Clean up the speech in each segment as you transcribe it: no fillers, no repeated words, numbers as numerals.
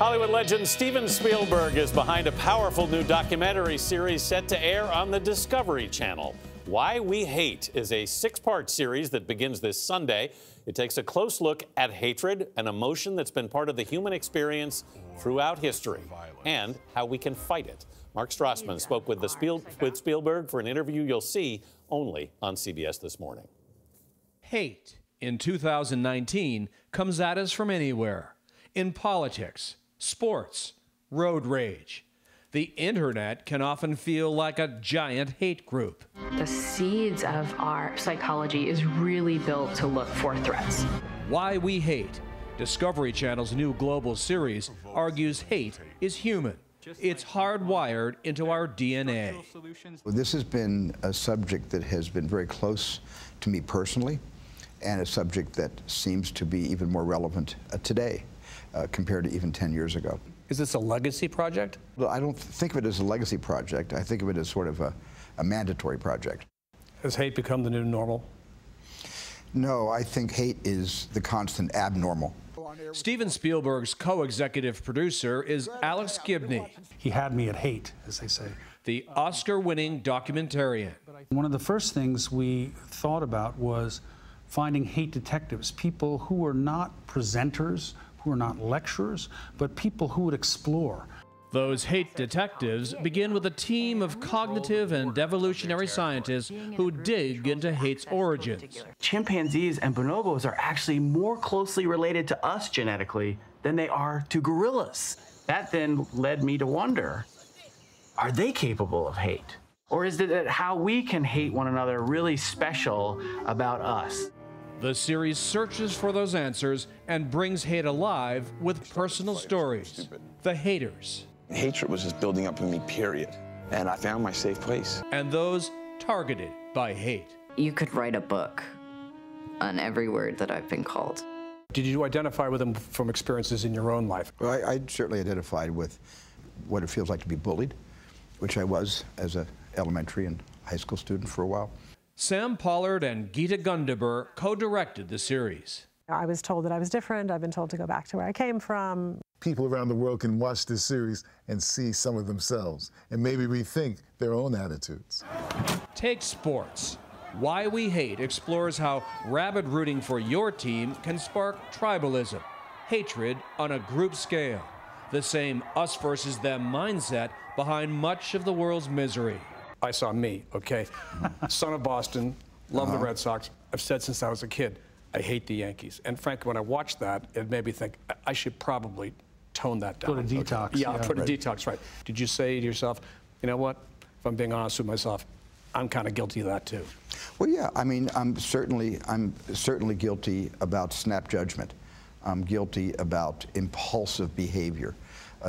Hollywood legend Steven Spielberg is behind a powerful new documentary series set to air on the Discovery Channel. Why We Hate is a six-part series that begins this Sunday. It takes a close look at hatred, an emotion that's been part of the human experience throughout history, and how we can fight it. Mark Strassmann spoke with Spielberg for an interview you'll see only on CBS This Morning. Hate in 2019 comes at us from anywhere. In politics, sports, road rage. The internet can often feel like a giant hate group. The seeds of our psychology is really built to look for threats. Why We Hate, Discovery Channel's new global series, argues hate is human. It's hardwired into our DNA. This has been a subject that has been very close to me personally, and a subject that seems to be even more relevant today compared to even 10 years ago. Is this a legacy project? Well, I don't think of it as a legacy project. I think of it as sort of a mandatory project. Has hate become the new normal? No, I think hate is the constant abnormal. Steven Spielberg's co-executive producer is Alex Gibney. He had me at hate, as they say. The Oscar-winning documentarian. One of the first things we thought about was finding hate detectives, people who were not presenters, who are not lecturers, but people who would explore. Those hate detectives begin with a team of cognitive and evolutionary scientists who dig into hate's origins. Chimpanzees and bonobos are actually more closely related to us genetically than they are to gorillas. That then led me to wonder, are they capable of hate? Or is it how we can hate one another really special about us? The series searches for those answers and brings hate alive with personal stories. The haters. Hatred was just building up in me, period. And I found my safe place. And those targeted by hate. You could write a book on every word that I've been called. Did you identify with them from experiences in your own life? Well, I certainly identified with what it feels like to be bullied, which I was as an elementary and high school student for a while. Sam Pollard and Geeta Gundeber co-directed the series. I was told that I was different. I've been told to go back to where I came from. People around the world can watch this series and see some of themselves and maybe rethink their own attitudes. Take sports. Why We Hate explores how rabid rooting for your team can spark tribalism, hatred on a group scale, the same us versus them mindset behind much of the world's misery. I saw me, okay? Son of Boston, love the Red Sox. I've said since I was a kid, I hate the Yankees. And frankly, when I watched that, it made me think, I should probably tone that down. Put a detox. Okay. Yeah, put a detox, right. Did you say to yourself, you know what, if I'm being honest with myself, I'm kind of guilty of that too? Well, yeah, I mean, I'm certainly guilty about snap judgment. I'm guilty about impulsive behavior.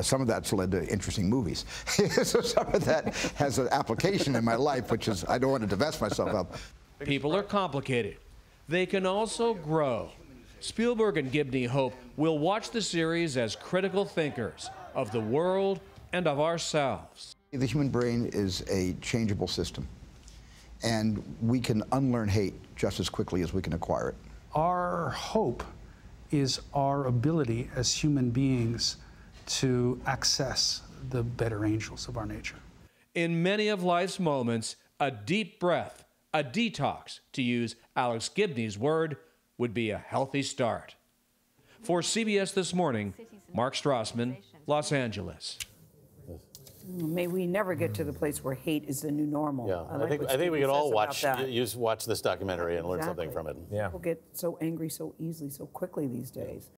Some of that's led to interesting movies. So some of that has an application in my life, which is I don't want to divest myself of. People are complicated. They can also grow. Spielberg and Gibney hope we'll watch the series as critical thinkers of the world and of ourselves. The human brain is a changeable system, and we can unlearn hate just as quickly as we can acquire it. Our hope is our ability as human beings to access the better angels of our nature. In many of life's moments, a deep breath, a detox, to use Alex Gibney's word, would be a healthy start. For CBS This Morning, Mark Strassmann, Los Angeles. May we never get to the place where hate is the new normal. Yeah, I think we could all watch this documentary and learn something from it. Yeah. People get so angry so easily, so quickly these days.